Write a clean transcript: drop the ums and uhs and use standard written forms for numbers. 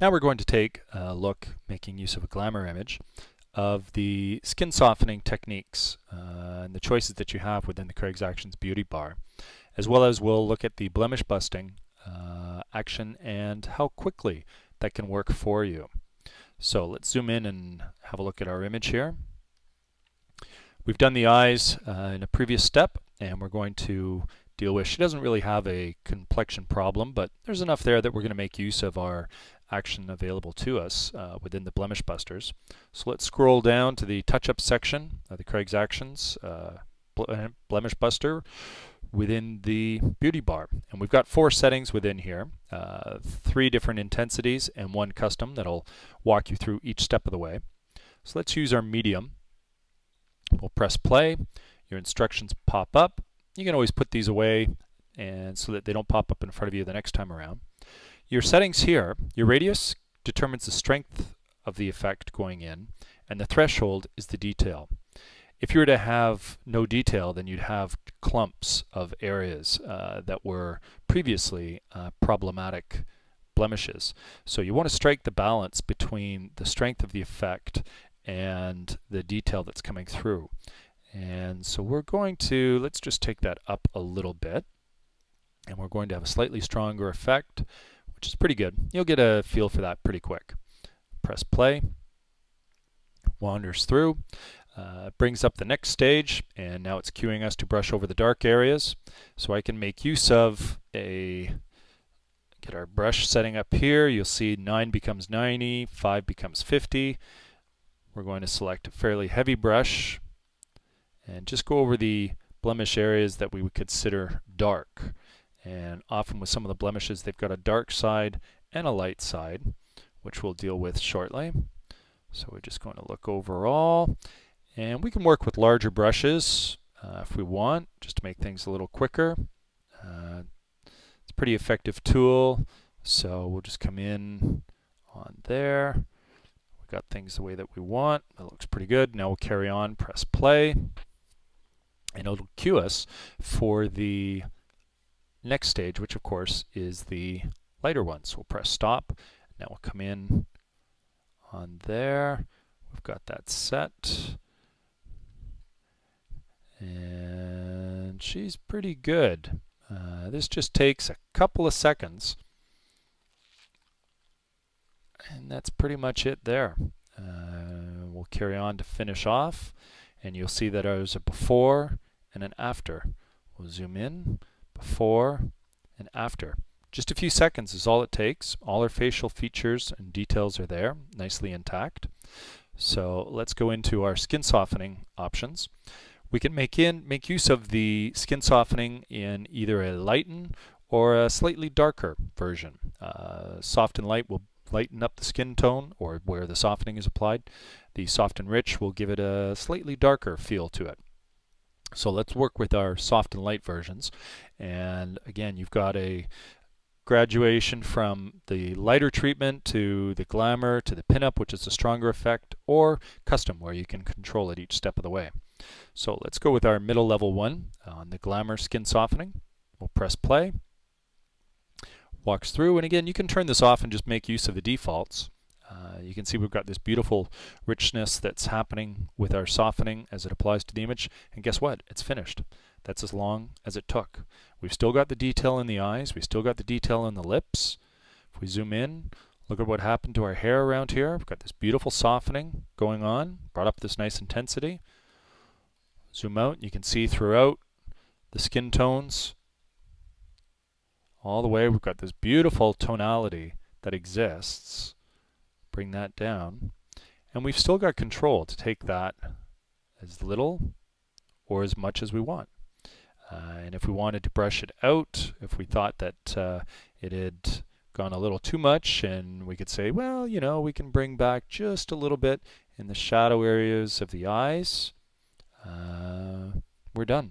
Now we're going to take a look, making use of a glamour image, of the skin softening techniques and the choices that you have within the Craig's Actions Beauty Bar, as well as we'll look at the blemish busting action and how quickly that can work for you. So let's zoom in and have a look at our image here. We've done the eyes in a previous step, and we're going to deal with, she doesn't really have a complexion problem, but there's enough there that we're going to make use of our action available to us within the Blemish Busters. So let's scroll down to the touch-up section of the Craig's Actions Blemish Buster within the Beauty Bar. And we've got 4 settings within here, 3 different intensities and 1 custom that'll walk you through each step of the way. So let's use our medium. We'll press play. Your instructions pop up. You can always put these away and so that they don't pop up in front of you the next time around. Your settings here, your radius determines the strength of the effect going in, and the threshold is the detail. If you were to have no detail, then you'd have clumps of areas that were previously problematic blemishes. So you want to strike the balance between the strength of the effect and the detail that's coming through. And so we're going to, let's just take that up a little bit, and we're going to have a slightly stronger effect, which is pretty good. You'll get a feel for that pretty quick. Press play, wanders through, brings up the next stage, and now it's cueing us to brush over the dark areas. So I can make use of get our brush setting up here. You'll see 9 becomes 90, 5 becomes 50. We're going to select a fairly heavy brush and just go over the blemish areas that we would consider dark. And often with some of the blemishes, they've got a dark side and a light side, which we'll deal with shortly. So we're just going to look overall, and we can work with larger brushes if we want, just to make things a little quicker. It's a pretty effective tool, so we'll just come in on there. We've got things the way that we want. That looks pretty good. Now we'll carry on, press play, and it'll cue us for the next stage, which of course is the lighter one. So we'll press stop. Now we'll come in on there. We've got that set. And she's pretty good. This just takes a couple of seconds. And that's pretty much it there. We'll carry on to finish off. And you'll see that there's a before and an after. We'll zoom in. Before and after. Just a few seconds is all it takes. All our facial features and details are there, nicely intact. So let's go into our skin softening options. We can make use of the skin softening in either a lighten or a slightly darker version. Soft and light will lighten up the skin tone or where the softening is applied. The soft and rich will give it a slightly darker feel to it. So let's work with our soft and light versions. And again, you've got a graduation from the lighter treatment to the glamour to the pinup, which is a stronger effect, or custom, where you can control it each step of the way. So let's go with our middle level one on the glamour skin softening. We'll press play. Walks through, and again, you can turn this off and just make use of the defaults. You can see we've got this beautiful richness that's happening with our softening as it applies to the image. And guess what? It's finished. That's as long as it took. We've still got the detail in the eyes. We've still got the detail in the lips. If we zoom in, look at what happened to our hair around here. We've got this beautiful softening going on, brought up this nice intensity. Zoom out, you can see throughout the skin tones. All the way, we've got this beautiful tonality that exists. Bring that down, and we've still got control to take that as little or as much as we want. And if we wanted to brush it out, if we thought that it had gone a little too much, and we could say, well, you know, we can bring back just a little bit in the shadow areas of the eyes, we're done.